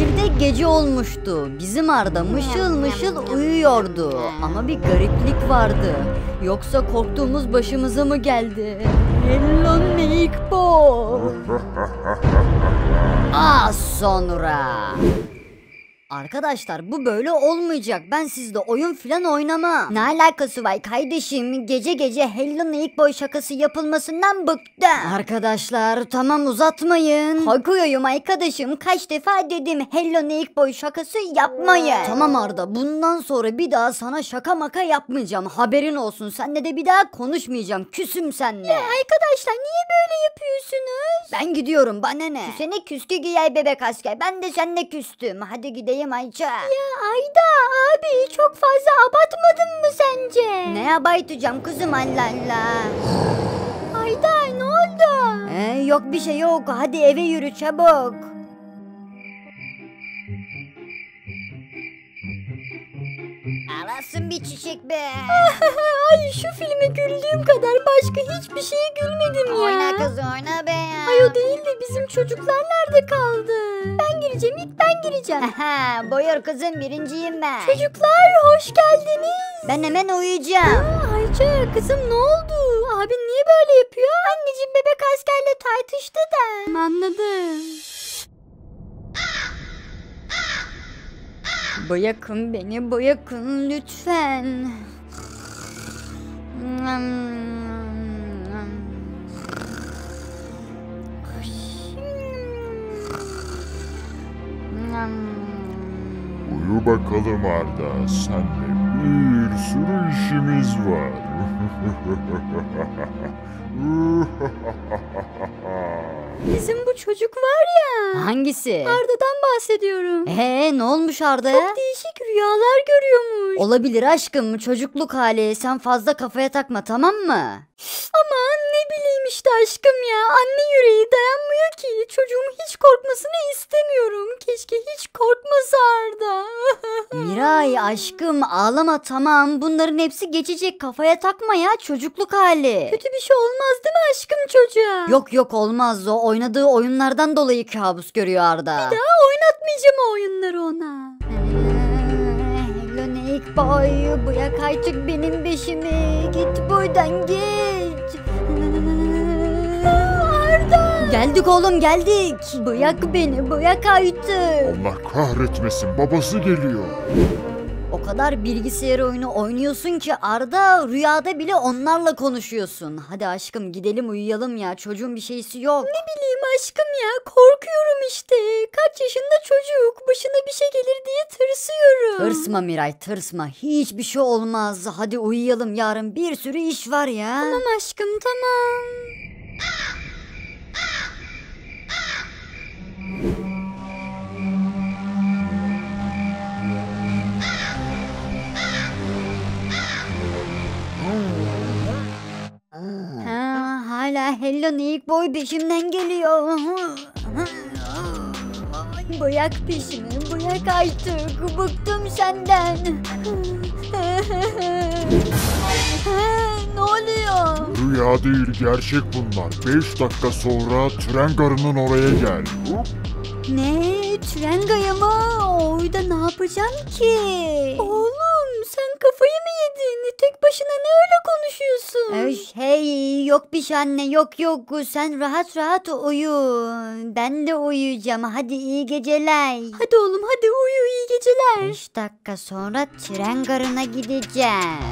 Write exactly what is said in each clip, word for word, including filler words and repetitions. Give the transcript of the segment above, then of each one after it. Şehirde gece olmuştu. Bizim Arda mışıl mışıl uyuyordu. Ama bir gariplik vardı. Yoksa korktuğumuz başımıza mı geldi? Hello Neighbor. Az sonra. Arkadaşlar bu böyle olmayacak. Ben sizde oyun filan oynamam. Ne alakası var kardeşim? Gece gece Hello Neighbor şakası yapılmasından bıktım. Arkadaşlar tamam, uzatmayın. Korkuyorum arkadaşım. Kaç defa dedim Hello Neighbor şakası yapmayın. Tamam Arda, bundan sonra bir daha sana şaka maka yapmayacağım. Haberin olsun. Seninle de bir daha konuşmayacağım. Küsüm seninle. Ya arkadaşlar niye böyle yapıyorsunuz? Ben gidiyorum, bana ne? Küsene küskü giyer bebek asker. Ben de seninle küstüm. Hadi gidelim Ayça. Ya Ayda abi, çok fazla abartmadın mı sence? Ne abartacağım kızım, Allah Allah. Ayda ne oldu? Ee, yok bir şey yok. Hadi eve yürü çabuk. Arasın bir çiçek be. Ay şu filme güldüğüm kadar başka hiçbir şeye gülmedim ya. Oyna kız oyna be ya. Ay o değil de bizim çocuklar nerede kaldı? Ben gireceğim, ilk ben gireceğim. Aha, buyur kızım, birinciyim ben. Çocuklar hoş geldiniz. Ben hemen uyuyacağım. Aa, Ayça kızım ne oldu? Abin niye böyle yapıyor? Anneciğim bebek askerle tartıştı da. Anladım. Bırakın beni, bırakın lütfen. Uyu bakalım Arda, senle bir sürü işimiz var. Bizim bu çocuk var ya. Hangisi? Arda'dan bahsediyorum. Ee, ne olmuş Arda? Çok değişik rüyalar görüyormuş. Olabilir aşkım, çocukluk hali. Sen fazla kafaya takma, tamam mı? Aman ne bileyim işte aşkım ya. Anne yüreği dayanmıyor ki. Çocuğum hiç korkmasını istemiyorum. Keşke hiç korkmasa Arda. Miray aşkım ağlama, tamam. Bunların hepsi geçecek. Kafaya takma ya, çocukluk hali. Kötü bir şey olmaz değil mi aşkım çocuğa? Yok yok, olmaz o. Oynadığı oyunlardan dolayı kabus görüyor Arda. Bir daha oynatmayacağım o oyunları ona. Hello Neighbor, bırak artık benim peşimi. Git buradan git. Arda. Geldik oğlum geldik. Bırak beni, bırak artık. Allah kahretmesin, babası geliyor. O kadar bilgisayar oyunu oynuyorsun ki Arda, rüyada bile onlarla konuşuyorsun. Hadi aşkım gidelim uyuyalım ya, çocuğun bir şeysi yok. Ne bileyim aşkım ya, korkuyorum işte. Kaç yaşında çocuk, başına bir şey gelir diye tırsıyorum. Tırsma Miray tırsma, hiçbir şey olmaz. Hadi uyuyalım, yarın bir sürü iş var ya. Tamam aşkım tamam. Hello Neighbor peşimden geliyor. Bırak peşimi, bırak artık. Bıktım senden. Ne oluyor? Rüya değil, gerçek bunlar. Beş dakika sonra tren garının oraya gel. Ne? Tren garı mı? Orada ne yapacağım ki? Oğlum sen kafayı mı yedin? Tek başına ne öyle konuşuyorsun? Hey yok bir şey anne, yok yok. Sen rahat rahat uyu. Ben de uyuyacağım. Hadi iyi geceler. Hadi oğlum hadi uyu, iyi geceler. beş dakika sonra tren garına gideceğim.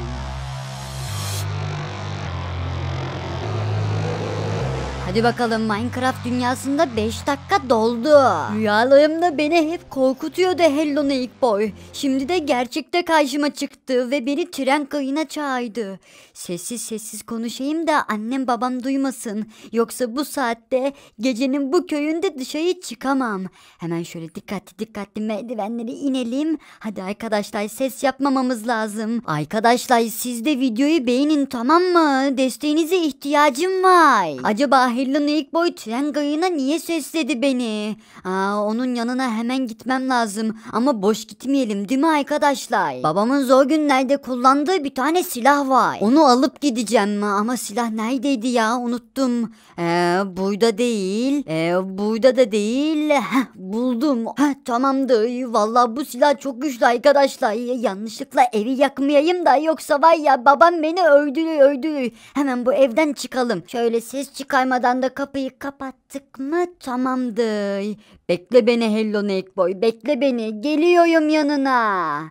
Hadi bakalım, Minecraft dünyasında beş dakika doldu. Rüyalarımda beni hep korkutuyordu Hello Neighbor. Şimdi de gerçekte karşıma çıktı ve beni tren kıyına çağırdı. Sessiz sessiz konuşayım da annem babam duymasın. Yoksa bu saatte gecenin bu köyünde dışarı çıkamam. Hemen şöyle dikkatli dikkatli merdivenleri inelim. Hadi arkadaşlar, ses yapmamamız lazım. Arkadaşlar siz de videoyu beğenin, tamam mı? Desteğinize ihtiyacım var. Acaba Hello'nun ilk boy tren gayına niye sesledi beni? Aa, onun yanına hemen gitmem lazım. Ama boş gitmeyelim değil mi arkadaşlar? Babamın zor günlerde kullandığı bir tane silah var. Onu alıp gideceğim. Ama silah neredeydi ya? Unuttum. Ee, burada değil. Ee, burada da değil. Heh, buldum. Heh, tamamdır. Vallahi bu silah çok güçlü arkadaşlar. Yanlışlıkla evi yakmayayım da yoksa var ya babam beni öldürür öldürür. Hemen bu evden çıkalım. Şöyle ses çıkarmadan da kapıyı kapattık mı? Tamamdır. Bekle beni Hello Neighbor. Bekle beni. Geliyorum yanına.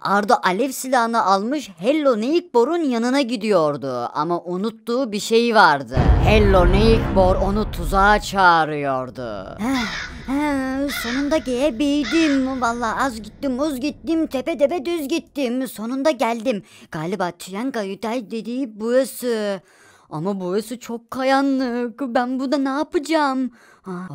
Arda alev silahını almış Hello Neighbor'un yanına gidiyordu. Ama unuttuğu bir şey vardı. Hello Neighbor onu tuzağa çağırıyordu. Sonunda gelebildim. Vallahi az gittim uz gittim tepe tepe düz gittim. Sonunda geldim. Galiba Triangle dediği burası. Ama burası çok karanlık. Ben burada ne yapacağım? Aa,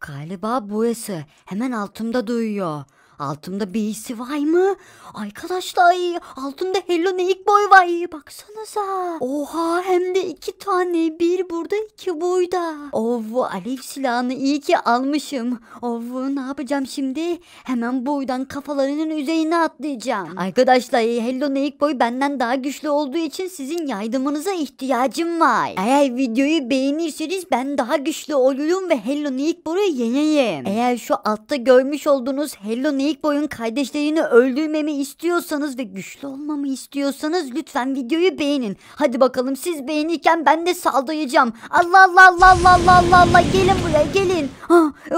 galiba burası. Hemen altımda duyuyor. Altımda birisi var mı? Arkadaşlar altımda Hello Neighbor var. Baksanıza. Oha hem de iki tane. Bir burada iki burada. Of alev silahını iyi ki almışım. Of ne yapacağım şimdi? Hemen buradan kafalarının üzerine atlayacağım. Arkadaşlar Hello Neighbor benden daha güçlü olduğu için sizin yardımınıza ihtiyacım var. Eğer videoyu beğenirseniz ben daha güçlü olurum ve Hello Neighbor'u yeneyim. Eğer şu altta görmüş olduğunuz Hello Neighbor boyun kardeşlerini öldürmemi istiyorsanız ve güçlü olmamı istiyorsanız lütfen videoyu beğenin. Hadi bakalım siz beğenirken ben de saldıracağım. Allah Allah Allah Allah Allah Allah Allah gelin buraya gelin. Ha,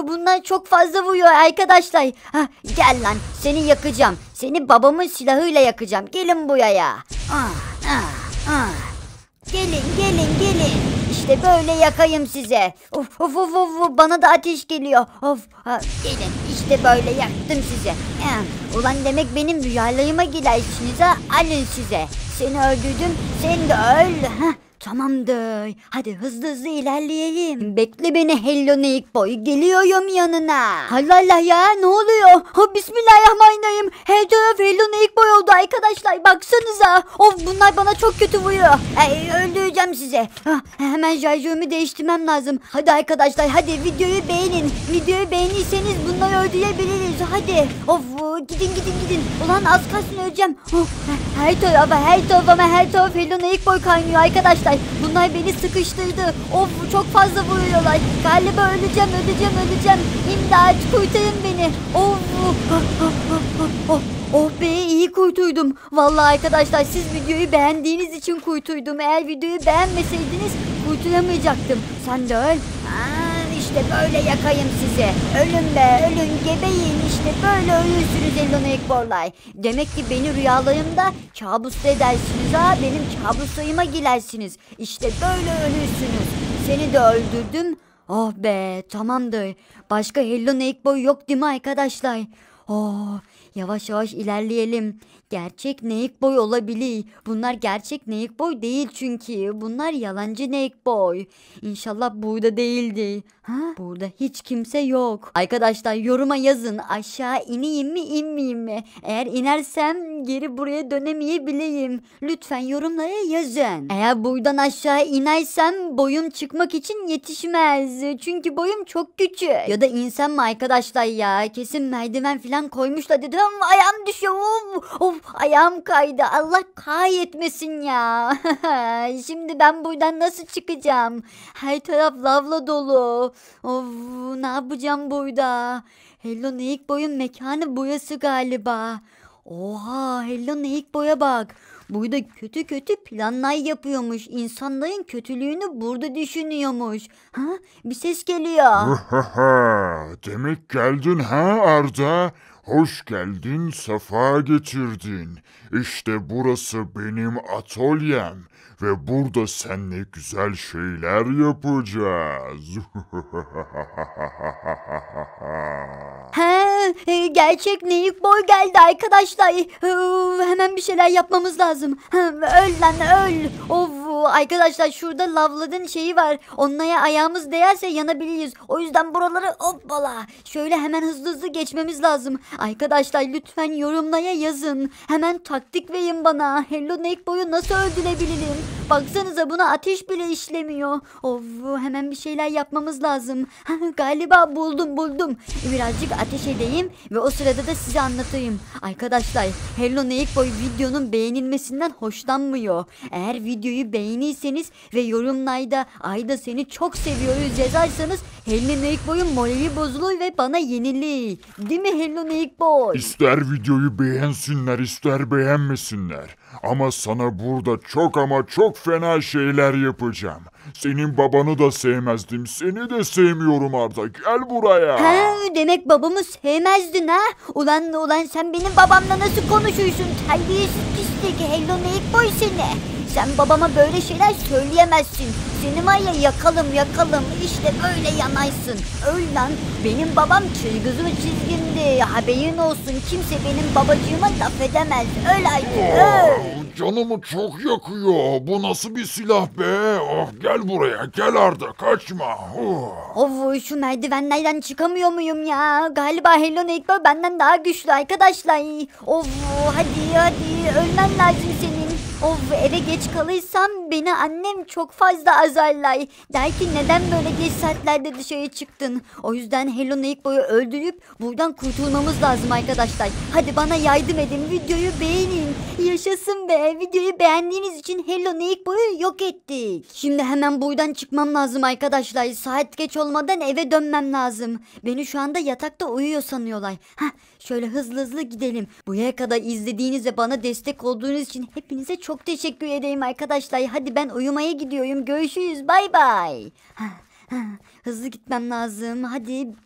bunlar çok fazla vuruyor arkadaşlar. Ha, gel lan seni yakacağım. Seni babamın silahıyla yakacağım. Gelin buraya. Ah, ah, ah. Gelin gelin gelin. İşte böyle yakayım size. Of of of of bana da ateş geliyor. Of ha, gelin işte böyle yaktım size. Ee, ulan demek benim rüyalarıma girersiniz ha. Alın size. Seni öldürdüm. Sen de öl. Heh. Tamamdır. Hadi hızlı hızlı ilerleyelim. Bekle beni Hello Neighbor. Geliyorum yanına. Allah Allah ya ne oluyor? Ha, bismillahirrahmanirrahim. Her taraf Hello Neighbor oldu arkadaşlar. Baksanıza. Of bunlar bana çok kötü vuruyor. Ee, öldüreceğim size. Ha, hemen şarjörümü değiştirmem lazım. Hadi arkadaşlar hadi videoyu beğenin. Videoyu beğenirseniz bunları öldürebiliriz. Hadi. Of gidin gidin gidin. Ulan az kalsın öleceğim. Of, her tarafa her tarafa her taraf Hello Neighbor kaynıyor arkadaşlar. Bunlar beni sıkıştırdı. Of çok fazla vuruyorlar. Galiba öleceğim öleceğim öleceğim. İmdat kurtarın beni. Of. Oh, oh be iyi kurtuldum. Vallahi arkadaşlar siz videoyu beğendiğiniz için kurtuldum. Eğer videoyu beğenmeseydiniz kurtulamayacaktım. Sen de öl. Aa, işte böyle yakayım sizi. Ölün be ölün gebeyin. İşte böyle ölürsünüz Hello Neighbor'lar. Demek ki beni rüyalarımda kabusta edersiniz ha. Benim kabuslarıma girersiniz. İşte böyle ölürsünüz. Seni de öldürdüm. Oh be tamamdır. Başka Hello Neighbor yok değil mi arkadaşlar? Oh, yavaş yavaş ilerleyelim. Gerçek Neighbor olabilir. Bunlar gerçek Neighbor değil çünkü. Bunlar yalancı Neighbor. İnşallah burada değildi. Ha? Burada hiç kimse yok. Arkadaşlar yoruma yazın. Aşağı ineyim mi inmeyeyim mi? Eğer inersem geri buraya dönemeyebileyim. Lütfen yorumlara yazın. Eğer buradan aşağı inersem boyum çıkmak için yetişmez. Çünkü boyum çok küçük. Ya da insan mı arkadaşlar ya? Kesin merdiven falan koymuşlar dedim. Ayağım düşüyor. Of, of ayağım kaydı. Allah kahretmesin ya. Şimdi ben buradan nasıl çıkacağım? Her taraf lavla dolu. Of ne yapacağım burada? Hello Neighbor'un mekanı burası galiba. Oha Hello Neighbor'a bak. Burada kötü kötü planlar yapıyormuş. İnsanların kötülüğünü burada düşünüyormuş. Ha? Bir ses geliyor. Demek geldin ha Arda? Hoş geldin, safa getirdin. İşte burası benim atölyem ve burada seninle güzel şeyler yapacağız. He, gerçek Neighbor geldi arkadaşlar. Hemen bir şeyler yapmamız lazım. Öl lan öl. Of arkadaşlar şurada lavladın şeyi var. Onlara ayağımız değerse yanabiliriz. O yüzden buraları hoppala. Şöyle hemen hızlı hızlı geçmemiz lazım. Arkadaşlar lütfen yorumlara yazın. Hemen taktik verin bana. Hello Neighbor'u nasıl öldürebilirim? Baksanıza, buna ateş bile işlemiyor. Of, hemen bir şeyler yapmamız lazım. Galiba buldum buldum. Birazcık ateş edeyim ve o sırada da size anlatayım. Arkadaşlar, Hello Neighbor videonun beğenilmesinden hoşlanmıyor. Eğer videoyu beğenirseniz ve yorumlarda "Ayda seni çok seviyoruz" yazarsanız Hello Neighbor'un morali bozulur ve bana yenilir. Değil mi Hello Neighbor? İster videoyu beğensinler ister beğenmesinler. Ama sana burada çok ama çok fena şeyler yapacağım. Senin babanı da sevmezdim. Seni de sevmiyorum Arda. Gel buraya. Ha, demek babamı sevmezdin ha? Ulan ulan sen benim babamla nasıl konuşuyorsun? Terbiyesiz pislik Hello Neighbor seni. Sen babama böyle şeyler söyleyemezsin. Seni var ya yakalım yakalım. İşte böyle yanaysın. Öl lan. Benim babam çizgizim çizgindi. Haberin olsun, kimse benim babacığıma laf edemez. Öl artık öl. Canımı çok yakıyor. Bu nasıl bir silah be? Oh, gel buraya. Gel Arda. Kaçma. Oh. Of, şu merdivenlerden çıkamıyor muyum ya? Galiba Hello Neighbor benden daha güçlü arkadaşlar. Of, hadi hadi. Ölmen lazım senin. Of, eve geç kalırsam beni annem çok fazla azarlar. Der ki neden böyle geç saatlerde dışarı çıktın? O yüzden Hello Neighbor'u öldürüp buradan kurtulmamız lazım arkadaşlar. Hadi bana yardım edin. Videoyu beğenin. Yaşasın be. Videoyu beğendiğiniz için Hello Neighbor'u yok ettik. Şimdi hemen buradan çıkmam lazım arkadaşlar. Saat geç olmadan eve dönmem lazım. Beni şu anda yatakta uyuyor sanıyorlar. Heh, şöyle hızlı hızlı gidelim. Buraya kadar izlediğiniz ve bana destek olduğunuz için hepinize çok teşekkür edeyim arkadaşlar. Hadi ben uyumaya gidiyorum. Görüşürüz. Bay bay. Hızlı gitmem lazım. Hadi